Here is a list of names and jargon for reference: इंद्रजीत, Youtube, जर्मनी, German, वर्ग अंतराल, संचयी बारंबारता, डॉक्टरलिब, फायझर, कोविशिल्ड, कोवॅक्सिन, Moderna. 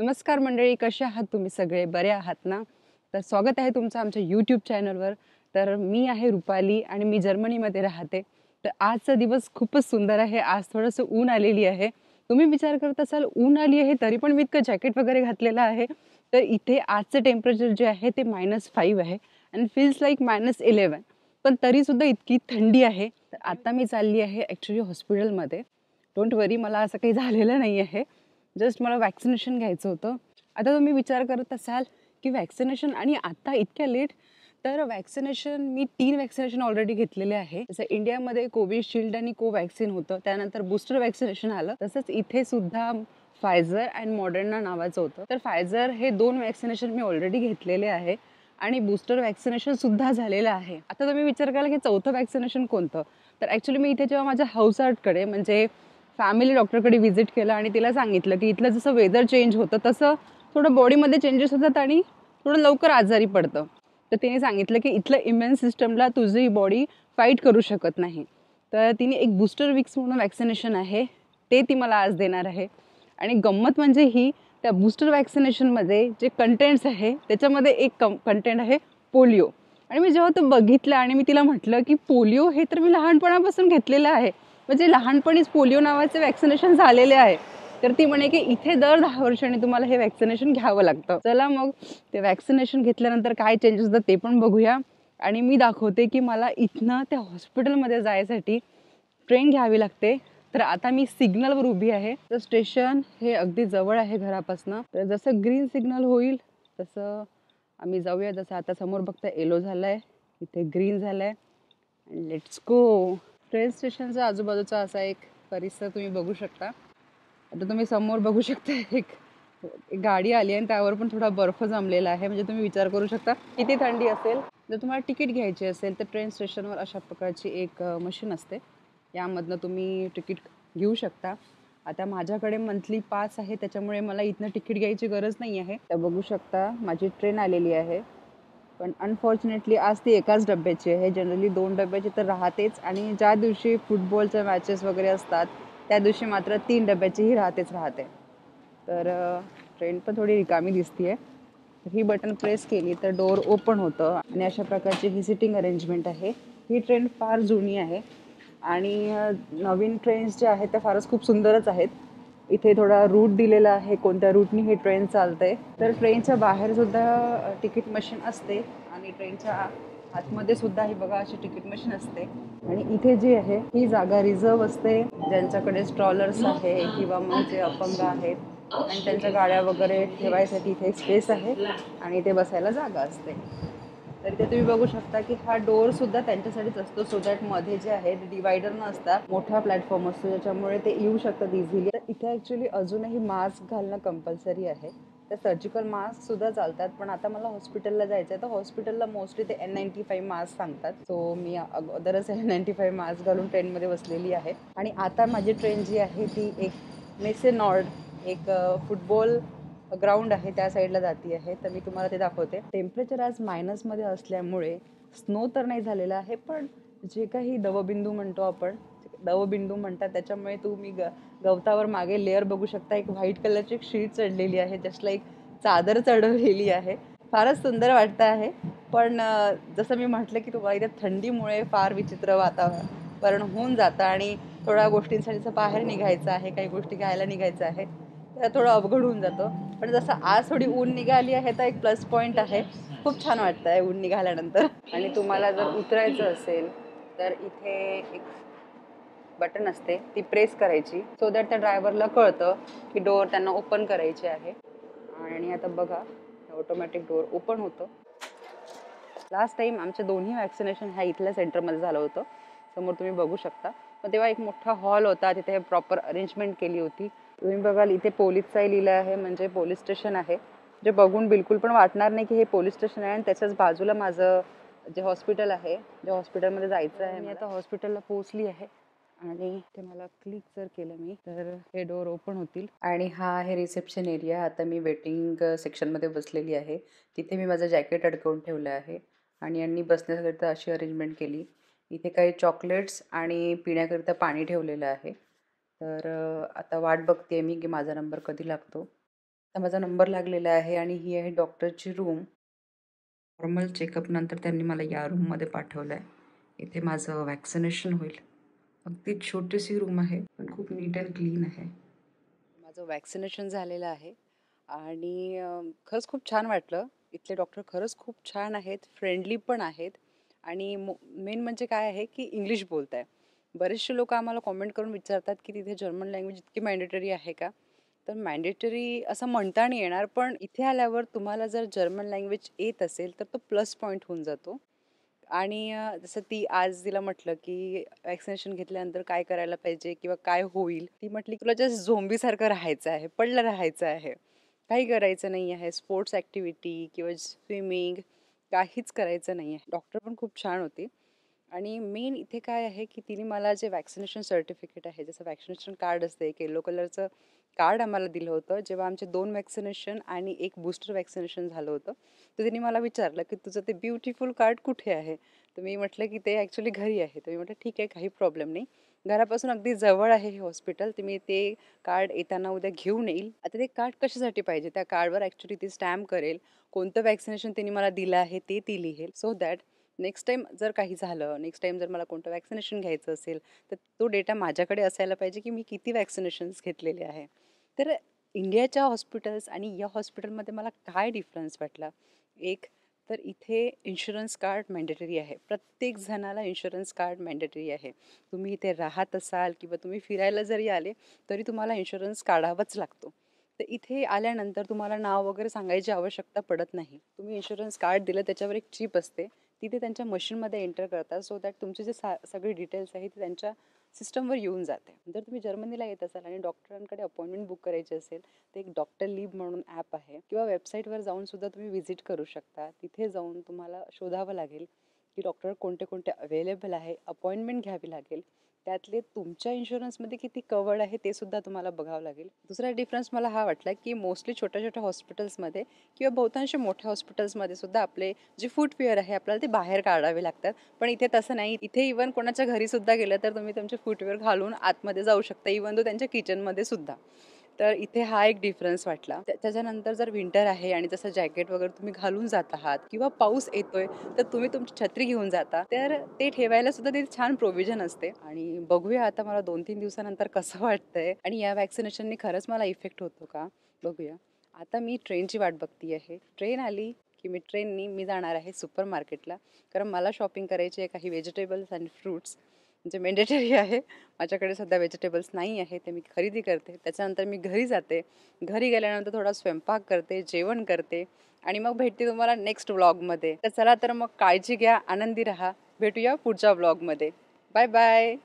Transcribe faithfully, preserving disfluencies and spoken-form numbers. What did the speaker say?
नमस्कार मंडळी, कसे आहात तुम्ही? सगळे बरे आहात ना? तर स्वागत आहे तुमचं आमच्या यूट्यूब चॅनलवर. तर मी आहे रुपाली आणि मी जर्मनीमध्ये राहते. तर आजचा दिवस खूपच सुंदर आहे. आज थोडंसं ऊन आलेली आहे. तुम्ही विचार करत असाल ऊन आली आहे तरी पण मी इतकं जॅकेट वगैरे घातलेलं आहे. तर इथे आजचं टेम्परेचर जे आहे ते मायनस फाईव्ह आहे and feels like minus eleven, पण तरीसुद्धा इतकी थंडी आहे. तर आता मी चालली आहे ॲक्च्युली हॉस्पिटलमध्ये. डोंट वरी, मला असं काही झालेलं नाही आहे. जस्ट मला वॅक्सिनेशन घ्यायचं होतं. आता तुम्ही विचार करत असाल की वॅक्सिनेशन आणि आता इतक्या लेट. तर वॅक्सिनेशन मी तीन वॅक्सिनेशन ऑलरेडी घेतलेले आहे. जसं इंडियामध्ये कोविशिल्ड आणि कोवॅक्सिन होतं, त्यानंतर बूस्टर वॅक्सिनेशन आलं. तसंच इथे सुद्धा फायझर अँड मॉडर्ना नावाचं होतं. तर फायझर हे दोन वॅक्सिनेशन मी ऑलरेडी घेतलेले आहे आणि बूस्टर वॅक्सिनेशनसुद्धा झालेलं आहे. आता तुम्ही विचार कराल की चौथं वॅक्सिनेशन कोणतं? तर ॲक्च्युली मी इथे जेव्हा माझ्या हाऊसआर्टकडे म्हणजे फॅमिली डॉक्टरकडे व्हिजिट केलं आणि तिला सांगितलं की इथलं जसं वेदर चेंज होतं तसं थोडं बॉडीमध्ये चेंजेस होतात आणि थोडं लवकर आजारी पडतं. तर तिने सांगितलं की इथलं इम्युन सिस्टमला तुझी बॉडी फाईट करू शकत नाही. तर तिने एक बूस्टर विक्स म्हणून वॅक्सिनेशन आहे ते ती मला आज देणार आहे. आणि गंमत म्हणजे ही, त्या बूस्टर वॅक्सिनेशनमध्ये जे कंटेंट्स आहे त्याच्यामध्ये एक कं कंटेंट आहे पोलिओ. आणि मी जेव्हा तो बघितलं आणि मी तिला म्हटलं की पोलिओ हे तर मी लहानपणापासून घेतलेलं आहे, म्हणजे लहानपणीच पोलिओ नावाचे वॅक्सिनेशन झालेले आहे. तर ती म्हणे की इथे दर दहा वर्षांनी तुम्हाला हे वॅक्सिनेशन घ्यावं लागतं. चला मग ते वॅक्सिनेशन घेतल्यानंतर काय चेंजेस होतात ते पण बघूया. आणि मी दाखवते की मला इथनं त्या हॉस्पिटलमध्ये जायसाठी ट्रेन घ्यावी लागते. तर आता मी सिग्नलवर उभी आहे. तर स्टेशन हे अगदी जवळ आहे घरापासून. तर जसं ग्रीन सिग्नल होईल तसं आम्ही जाऊया. जसं आता समोर बघता येलो झालं आहे, इथे ग्रीन झालं आहे अँड लेट्स गो. ट्रेन स्टेशनचा आजूबाजूचा असा एक परिसर तुम्ही बघू शकता. आता तुम्ही समोर बघू शकता एक गाडी आली आणि त्यावर पण थोडा बर्फ जमलेला आहे, म्हणजे तुम्ही विचार करू शकता किती थंडी असेल. जर तुम्हाला तिकीट घ्यायची असेल तर ट्रेन स्टेशनवर अशा प्रकारची एक मशीन असते, यामधनं तुम्ही तिकीट घेऊ शकता. आता माझ्याकडे मंथली पास आहे त्याच्यामुळे मला इथनं तिकीट घ्यायची गरज नाही आहे. तर बघू शकता माझी ट्रेन आलेली आहे, पण अनफॉर्च्युनेटली आज ती एकाच डब्याची आहे. जनरली दोन डब्याची तर राहतेच आणि ज्या दिवशी फुटबॉलच्या मॅचेस वगैरे असतात त्या दिवशी मात्र तीन डब्याचीही राहतेच राहते. तर ट्रेन पण थोडी रिकामी दिसते आहे. ही बटन प्रेस केली तर डोअर ओपन होतं आणि अशा प्रकारची ही सिटिंग अरेंजमेंट आहे. ही ट्रेन फार जुनी आहे आणि नवीन ट्रेन्स ज्या आहेत त्या फारच खूप सुंदरच आहेत. इथे थोडा रूट दिलेला आहे, कोणत्या रूटनी हे ट्रेन चालते. तर ट्रेनच्या बाहेरसुद्धा तिकीट मशीन असते आणि ट्रेनच्या आतमध्ये सुद्धा ही बघा अशी तिकीट मशीन असते. आणि इथे जी आहे ही जागा रिझर्व असते. ज्यांच्याकडे स्ट्रॉलर्स आहे किंवा मग जे अपंग आहेत आणि त्यांच्या गाड्या वगैरे ठेवायसाठी इथे स्पेस आहे आणि इथे बसायला जागा असते. तर ते तुम्ही बघू शकता की हा डोअर सुद्धा त्यांच्यासाठीच असतो, सो दॅट मध्ये जे आहे डिवायडर नसता, मोठा प्लॅटफॉर्म असतो ज्याच्यामुळे ते येऊ शकतात इझिली. तर इथे ॲक्च्युली अजूनही मास्क घालणं कंपल्सरी आहे. तर सर्जिकल मास्क सुद्धा चालतात, पण आता मला हॉस्पिटलला जायचं आहे. तर हॉस्पिटलला मोस्टली ते एन नाईन्टी फाईव्ह मास्क सांगतात. सो मी अगोदरच एन नाईन्टी फाईव्ह मास्क घालून ट्रेनमध्ये बसलेली आहे. आणि आता माझी ट्रेन जी आहे ती एक नेसे नॉर्ड एक फुटबॉल ग्राउंड आहे त्या साईडला जाती आहे. तर मी तुम्हाला ते दाखवते. टेम्परेचर आज मायनसमध्ये असल्यामुळे स्नो तर नाही झालेला आहे, पण जे काही दवबिंदू म्हणतो आपण, दवबिंदू म्हणतात, त्याच्यामुळे तुम्ही ग गवतावर मागे लेअर बघू शकता. एक व्हाईट कलरची एक शीट चढलेली आहे, जस्ट लाईक चादर चढवलेली आहे. फारच सुंदर वाटतं आहे. पण जसं मी म्हटलं की तुम्हाला इथे थंडीमुळे फार विचित्र वातावरण होऊन जातं आणि थोड्या गोष्टींसाठी बाहेर निघायचं आहे, काही गोष्टी घ्यायला निघायचं आहे, थोडं अवघड होऊन जातं. पण जसं आज थोडी ऊन निघाली आहे तर एक प्लस पॉईंट आहे. खूप छान वाटतं आहे ऊन निघाल्यानंतर. आणि तुम्हाला जर उतरायचं असेल तर इथे एक बटन असते, ती प्रेस करायची सो दॅट त्या ड्रायव्हरला कळतं की डोअर त्यांना ओपन करायचे आहे. आणि आता बघा ऑटोमॅटिक डोअर ओपन होतं. लास्ट टाईम आमचे दोन्ही वॅक्सिनेशन ह्या इथल्या सेंटरमध्ये झालं होतं, समोर तुम्ही बघू शकता. पण तेव्हा एक मोठा हॉल होता, तिथे प्रॉपर अरेंजमेंट केली होती. तुम्ही बघाल इथे पोलीसचाही लिहिलं आहे, म्हणजे पोलीस स्टेशन आहे, जे बघून बिलकुल पण वाटणार नाही की हे पोलीस स्टेशन आहे. आणि त्याच्याच बाजूला माझं जे हॉस्पिटल आहे, जे हॉस्पिटलमध्ये जायचं आहे. मी आता हॉस्पिटलला पोहोचली आहे आणि ते मला क्लिक जर केलं मी तर हे डोअर ओपन होतील. आणि हा आहे रिसेप्शन एरिया. आता मी वेटिंग सेक्शनमध्ये बसलेली आहे. तिथे मी माझं जॅकेट अडकवून ठेवलं आहे आणि यांनी बसण्याकरिता अशी अरेंजमेंट केली. इथे काही चॉकलेट्स आणि पिण्याकरिता पाणी ठेवलेलं आहे. तर आता वाट बघते मी की माझा नंबर कधी लागतो. आता माझा नंबर लागलेला आहे आणि ही आहे डॉक्टरची रूम. नॉर्मल चेकअपनंतर त्यांनी मला या रूममध्ये पाठवलं आहे. इथे माझं वॅक्सिनेशन होईल. अगदी छोटीशी रूम आहे पण खूप नीट अँड क्लीन आहे. माझं वॅक्सिनेशन झालेलं आहे आणि खरंच खूप छान वाटलं. इथले डॉक्टर खरंच खूप छान आहेत, फ्रेंडली पण आहेत आणि मेन म्हणजे काय आहे की इंग्लिश बोलत आहे. बरेचसे लोक आम्हाला कॉमेंट करून विचारतात की तिथे जर्मन लँग्वेज इतकी मॅन्डेटरी आहे का, तर मॅन्डेटरी असं म्हणता नाही येणार, पण इथे आल्यावर तुम्हाला जर जर्मन लँग्वेज येत असेल तर तो प्लस पॉईंट होऊन जातो. आणि जसं ती आज तिला म्हटलं की वॅक्सिनेशन घेतल्यानंतर काय करायला पाहिजे किंवा काय होईल, ती म्हटली तुला जस्ट झोंबीसारखं राहायचं आहे, पडलं राहायचं आहे, काही करायचं नाही आहे, स्पोर्ट्स ॲक्टिव्हिटी किंवा स्विमिंग काहीच करायचं नाही आहे. डॉक्टर पण खूप छान होती. आणि मेन इथे काय आहे की तिने मला जे वॅक्सिनेशन सर्टिफिकेट आहे, जसं वॅक्सिनेशन कार्ड असते, एक येलो कलरचं कार्ड आम्हाला दिलं होतं जेव्हा आमचे दोन वॅक्सिनेशन आणि एक बूस्टर वॅक्सिनेशन झालं होतं. तर तिने मला विचारलं की तुझं ते ब्युटिफुल कार्ड कुठे आहे, तर मी म्हटलं की ते ॲक्च्युली घरी आहे. तर मी म्हटलं ठीक आहे, काही प्रॉब्लेम नाही, घरापासून अगदी जवळ आहे हे हॉस्पिटल, तर मी ते कार्ड येताना उद्या घेऊन येईल. आता ते कार्ड कशासाठी पाहिजे, त्या कार्डवर ॲक्च्युली ती स्टॅम्प करेल कोणतं वॅक्सिनेशन तिने मला दिलं आहे ते ती लिहेल, सो दॅट नेक्स्ट टाईम जर काही झालं, नेक्स्ट टाईम जर मला कोणतं वॅक्सिनेशन घ्यायचं असेल तर तो डेटा माझ्याकडे असायला पाहिजे की मी किती वॅक्सिनेशन्स घेतलेले आहे. तर इंडियाच्या हॉस्पिटल्स आणि या हॉस्पिटलमध्ये मला काय डिफरन्स वाटला, एक तर इथे इन्शुरन्स कार्ड मॅन्डेटरी आहे, प्रत्येक जणाला इन्शुरन्स कार्ड मॅन्डेटरी आहे. तुम्ही इथे राहत असाल किंवा तुम्ही फिरायला जरी आले तरी तुम्हाला इन्शुरन्स काढावाच लागतो. तर इथे आल्यानंतर तुम्हाला नाव वगैरे सांगायची आवश्यकता पडत नाही. तुम्ही इन्शुरन्स कार्ड दिलं, त्याच्यावर एक चिप असते, तिथे त्यांच्या मशीनमध्ये एंटर करतात, सो दॅट तुमची जे सा सगळी डिटेल्स आहे ती त्यांच्या सिस्टमवर येऊन जाते. जर तुम्ही जर्मनीला येत असाल आणि डॉक्टरांकडे अपॉइंटमेंट बुक करायची असेल तर एक डॉक्टरलिब म्हणून ॲप आहे किंवा वेबसाईटवर जाऊन सुद्धा तुम्ही व्हिजिट करू शकता. तिथे जाऊन तुम्हाला शोधावं लागेल की डॉक्टर कोणते कोणते अवेलेबल आहे, अपॉइंटमेंट घ्यावी लागेल, त्यातले तुमच्या इन्शुरन्समध्ये किती कवर्ड आहे ते सुद्धा तुम्हाला बघावं लागेल. दुसरा डिफरन्स मला हा वाटला की मोस्टली छोट्या छोट्या हॉस्पिटल्समध्ये किंवा बहुतांश मोठ्या हॉस्पिटल्समध्ये सुद्धा आपले जे फुटवेअर आहे आपल्याला ते बाहेर काढावे लागतात, पण इथे तसं नाही. इथे इव्हन कोणाच्या घरीसुद्धा गेलं तर तुम्ही तुमचे फुटवेअर घालून आतमध्ये जाऊ शकता, इव्हन तो त्यांच्या किचनमध्ये सुद्धा. तर इथे हा एक डिफरन्स वाटला. त्याच्यानंतर जर विंटर आहे आणि जसं जॅकेट वगैरे तुम्ही घालून जात आहात किंवा पाऊस येतोय तर तुम्ही तुमची छत्री घेऊन जाता, तर ते ठेवायला सुद्धा ते छान प्रोव्हिजन असते. आणि बघूया आता मला दोन तीन दिवसानंतर कसं वाटतंय आणि या वॅक्सिनेशनने खरंच मला इफेक्ट होतो का बघूया. आता मी ट्रेनची वाट बघती आहे. ट्रेन आली की मी ट्रेननी मी जाणार आहे सुपर मार्केटला, कारण मला शॉपिंग करायची आहे काही व्हेजिटेबल्स आणि फ्रूट्स जे मॅन्डेटरी आहे. माझ्याकडे सध्या व्हेजिटेबल्स नाही आहे, ते मी खरेदी करते. त्याच्यानंतर मी घरी जाते, घरी गेल्यानंतर थोडा स्वयंपाक करते, जेवण करते आणि मग भेटते तुम्हाला नेक्स्ट व्लॉगमध्ये. तर चला तर मग काळजी घ्या, आनंदी राहा, भेटूया पुढच्या व्लॉगमध्ये. Bye bye.